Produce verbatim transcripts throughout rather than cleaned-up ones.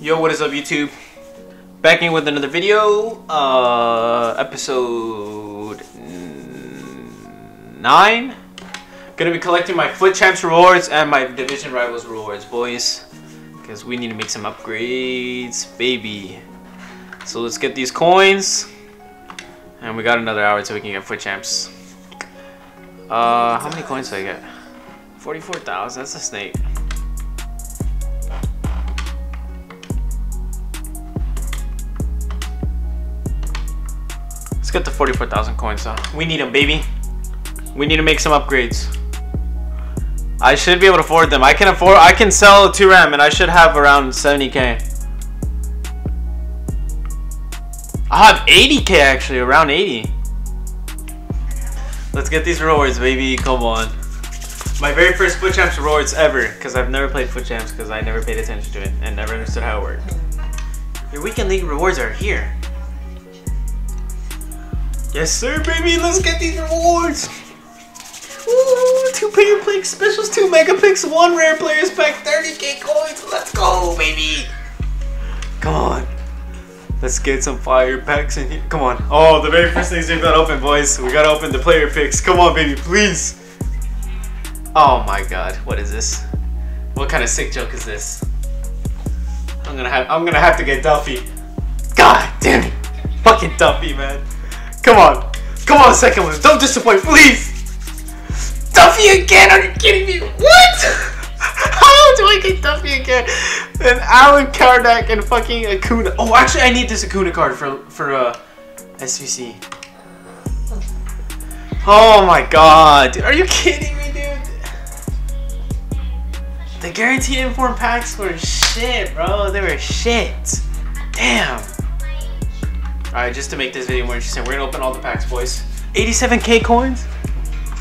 Yo, what is up, YouTube? Back in with another video. Uh, episode nine. Gonna be collecting my FUT Champs rewards and my Division Rivals rewards, boys, because we need to make some upgrades, baby. So let's get these coins, and we got another hour till we can get FUT Champs. Uh, how many coins do I get? Forty-four thousand. That's a snake. Let's get the forty-four thousand coins though. We need them, baby. We need to make some upgrades. I should be able to afford them. I can afford. I can sell two RAM, and I should have around seventy K. I have eighty K actually, around eighty. Let's get these rewards, baby. Come on. My very first FUT Champs rewards ever, because I've never played FUT Champs because I never paid attention to it and never understood how it worked. Your weekend league rewards are here. Yes sir, baby, let's get these rewards! Woo! Two player pack specials, two mega picks, one rare players pack, thirty K coins, let's go, baby! Come on. Let's get some fire packs in here. Come on. Oh, the very first things we've got to open, boys. We gotta open the player picks. Come on, baby, please! Oh my god, what is this? What kind of sick joke is this? I'm gonna have I'm gonna have to get Duffy. God damn it! Fucking Duffy, man. Come on, come on, second one. Don't disappoint, please. Duffy again? Are you kidding me? What? How do I get Duffy again? And Alan Kardec and fucking Akuna. Oh, actually, I need this Akuna card for for uh, S V C. Oh my god, dude, are you kidding me, dude? The guaranteed informed packs were shit, bro. They were shit. Damn. Alright, just to make this video more interesting, we're gonna open all the packs, boys. eighty-seven K coins?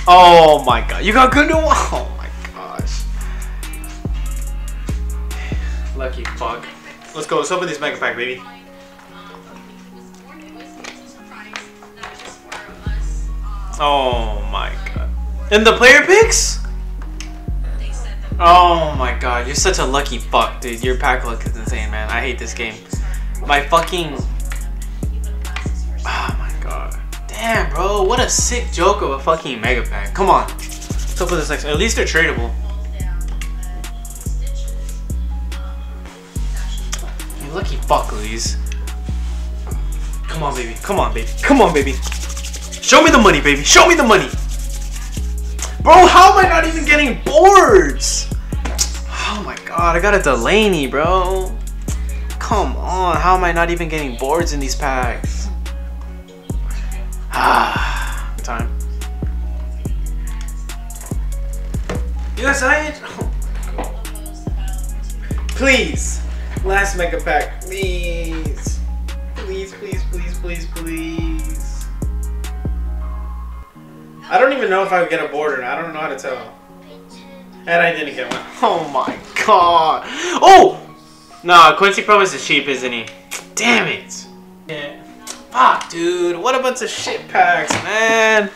Oh my god, you got good new one? Oh my gosh. Lucky fuck. Let's go, let's open this mega pack, baby. Oh my god. And the player picks? Oh my god, you're such a lucky fuck, dude. Your pack luck is insane, man. I hate this game. My fucking... Damn, bro, what a sick joke of a fucking mega pack. Come on, let's open this next one. At least they're tradable. You lucky fuck, Luis. Come on, baby. Come on, baby. Come on, baby. Show me the money, baby. Show me the money. Bro, how am I not even getting boards? Oh my god, I got a Delaney, bro. Come on, how am I not even getting boards in these packs? Ah, time. Yes, I. Oh my god. Please, last mega pack, please, please, please, please, please, please. I don't even know if I would get a board or not. I don't know how to tell. And I didn't get one. Oh my god. Oh, nah. Quincy Promise is cheap, isn't he? Damn it. Yeah. Fuck, dude, what a bunch of shit packs, man.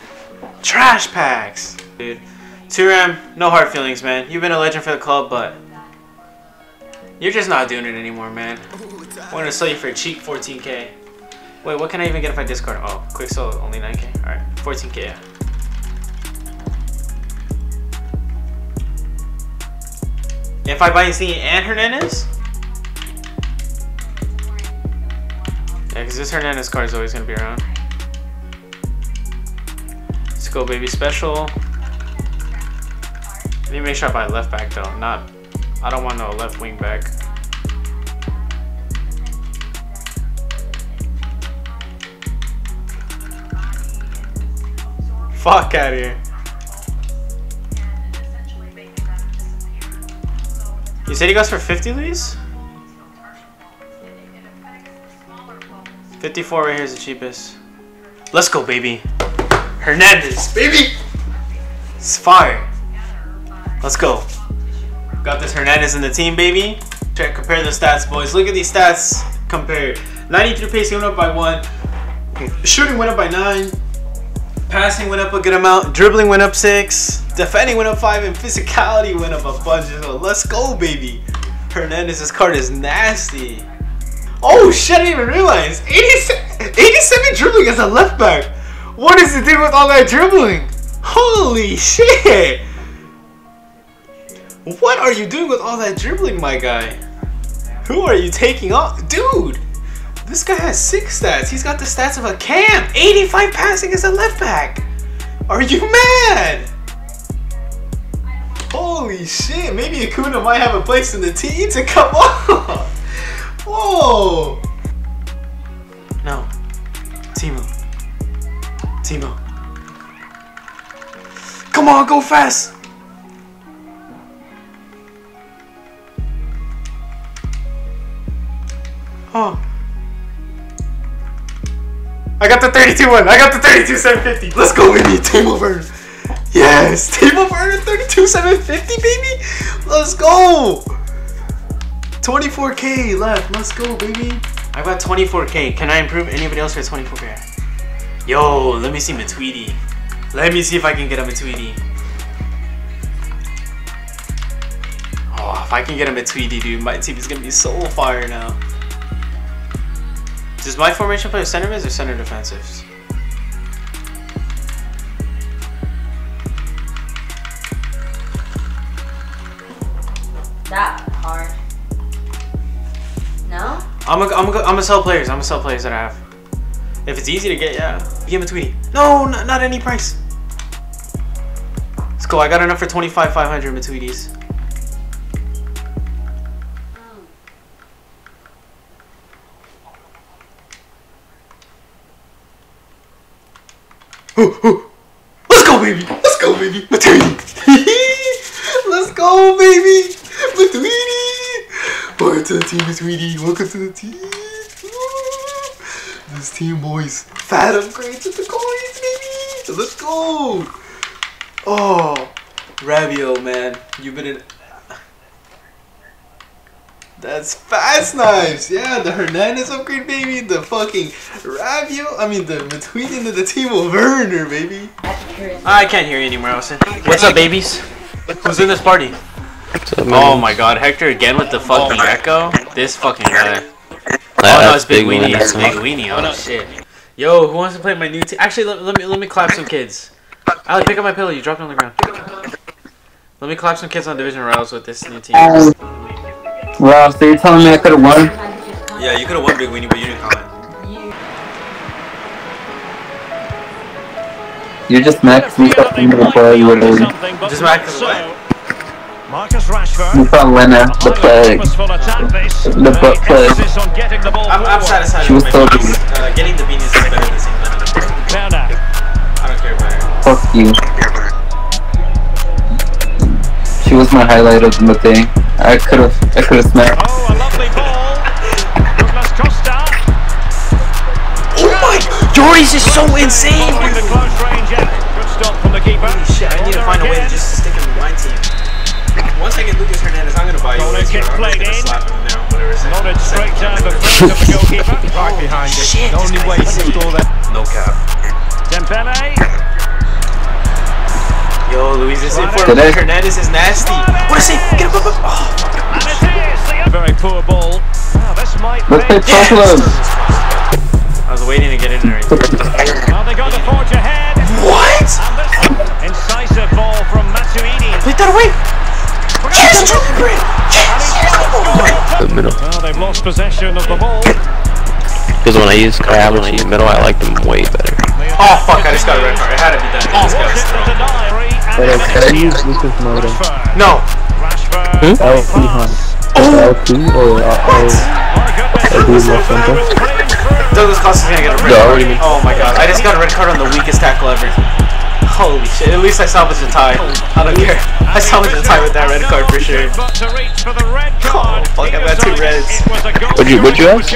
Trash packs. Dude, two RAM, no hard feelings, man. You've been a legend for the club, but you're just not doing it anymore, man. We're gonna sell you for a cheap fourteen K. Wait, what can I even get if I discard? Oh, quick sell, only nine K. Alright, fourteen K, yeah. If I buy Zini and Hernandez? Yeah, because this Hernandez card is always going to be around. Let's go, baby, special. I need to make sure I buy left back, though. Not, I don't want no left wing back. Fuck out of here. You said he goes for fifty, Luis? fifty-four right here is the cheapest. Let's go, baby. Hernandez, baby. It's fire. Let's go. Got this Hernandez in the team, baby. Check, compare the stats, boys. Look at these stats compared. ninety-three pacing went up by one. Shooting went up by nine. Passing went up a good amount. Dribbling went up six. Defending went up five. And physicality went up a bunch as well. Let's go, baby. Hernandez's card is nasty. Oh shit, I didn't even realize. eighty-seven dribbling as a left back. What is it doing with all that dribbling? Holy shit. What are you doing with all that dribbling, my guy? Who are you taking off? Dude, this guy has six stats. He's got the stats of a cam. eighty-five passing as a left back. Are you mad? Holy shit, maybe Akuna might have a place in the team to come on. Whoa. No. Timo. Timo. Come on, go fast. Oh. I got the thirty-two one. I got the thirty-two seven fifty. Let's go, Winnie. Timo Bernhard. Yes. Timo Bernhard thirty-two seven fifty, baby. Let's go. twenty-four K left. Let's go, baby. I got twenty-four K. Can I improve anybody else for twenty-four K? Yo, let me see Matuidi. Let me see if I can get a Matuidi. Oh, if I can get a Matuidi, dude, my team is going to be so fire now. Does my formation play center mids or center defensives? That hard. No? I'm a, I'm a, I'm a sell players. I'm a sell players that I have. If it's easy to get, yeah. Give him a Tweety. No, not, not any price. Let's go. I got enough for twenty-five five hundred Matuidis. Ooh, ooh. Let's go, baby. Let's go, baby. Matuidi. Let's go, baby. Matuidi. Welcome to the team, Matuidi. Welcome to the team. Ooh. This team, boys. Fat upgrades with the coins, baby. Let's go. Oh, Raviol, man. You've been in. That's fast knives, yeah, the Hernandez upgrade, baby, the fucking Raviol, I mean, the between into the team of Werner, baby. I can't hear you anymore, Wilson. What's up, babies? Who's in this party? Oh my god, Hector again with the fucking echo? This fucking guy. Oh no, it's Big Weenie, it's Big Weenie, oh shit. Yo, who wants to play my new team? Actually, let, let me let me clap some kids. Ali, pick up my pillow, you dropped it on the ground. Let me clap some kids on Division Rivals with this new team. Wow, so you're telling me I could've won? Yeah, you could've won, Big Weenie, but you didn't comment. You just maxed me up before you would've won. Just maxed me up? Marcus Rashford. You found Werner, the play. The butt play. I'm, I'm satisfied with my beans. Uh, getting the beanies is better than seeing them. I don't care about her. Fuck you. She was my highlight of the day. I could have, I could have smacked. Oh, a lovely ball. Lucas Costa. Oh my! Jordy's is so insane. Good stop from the keeper. Holy shit! I need to find a way to just stick him in my team. Once I get Lucas Hernandez, I'm gonna buy you. I'm just gonna slap him now, whatever. Nodded straight down the front of the goalkeeper. Right behind it. The only way to score that. No cap. Dembele. Yo, Luis is in for him. Hernandez is nasty. What is he? Get him up, up. Oh, and it is the very poor ball. Oh, this might be. Yes. I was waiting to get in there. Well, they got the forge ahead. What? Incisive ball from Matuidi. Put that away. Yes, yes, yes. The middle. Well, they've lost possession of the ball. Because when I use crab when I use middle, I like them way better. Oh fuck, I just got a red card. It had to be done. Oh, this guy was strong. But I can use Lucas Moto. No. Hmm? L P Hunt. L P or L P? Douglas Costa's gonna get a red card. Oh my god, I just got a red card on the weakest tackle ever. Holy shit, at least I salvaged a tie. I don't care. I salvaged a tie with that red card for sure. Oh fuck, I got two reds. What'd you, what'd you ask?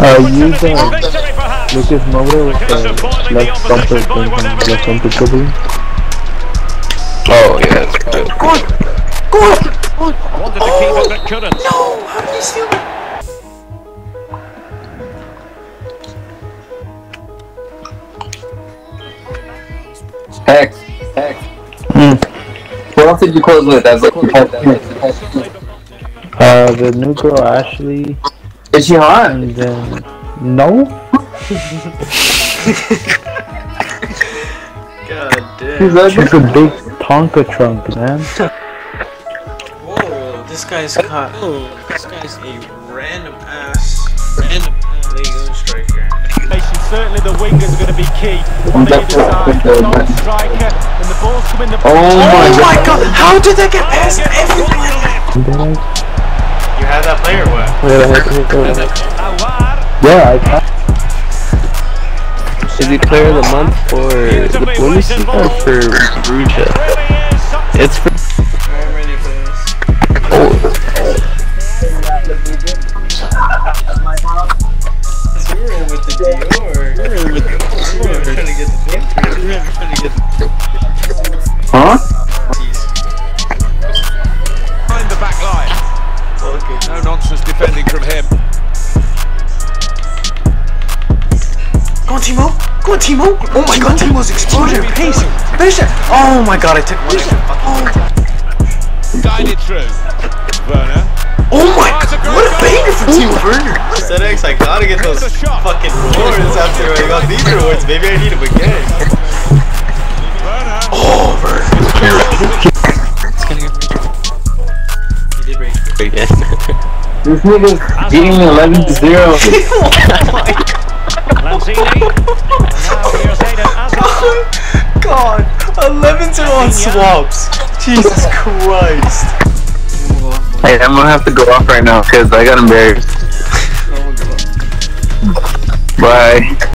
Uh, using Lucas Moto with the left bumper and left bumper dribbling. Oh yeah, that's good. Go on! Go on! Oh! No! How did you steal that? Hex, hex. Mm. What else did you close with? I was like, uh, the new girl Ashley. Is she hot? And then, no. God damn. She's a big Tonka trunk, man. Whoa, this guy's caught. Oh, this guy's a random ass, random ass legal striker. Certainly the winger's going to be key. They decide the striker and the ball's coming. The oh, oh my god. god! How did they get past everyone? You had that player what? Yeah, I Yeah, I can. Is he player of the month for the Blues or for Brugia? It's for. I'm ready for this. Oh. You're in with the deal. Huh? Behind the back line. Okay. No nonsense defending from him. Go on, Timo. Go on, Timo. Oh my god, Timo's explosion pace. Finish it. Oh my god, I took one. Oh. Guided through. Werner. Oh my god, what a banger for Timo Bernhard. X, I gotta get those fucking rewards after I got these rewards. Maybe I need them again. Oh, Vern. It's gonna get break. He did break. Break again. This nigga's beating eleven to zero. Oh my god. eleven to zero on swaps. Jesus Christ. Hey, I'm gonna have to go off right now because I got embarrassed. Bye.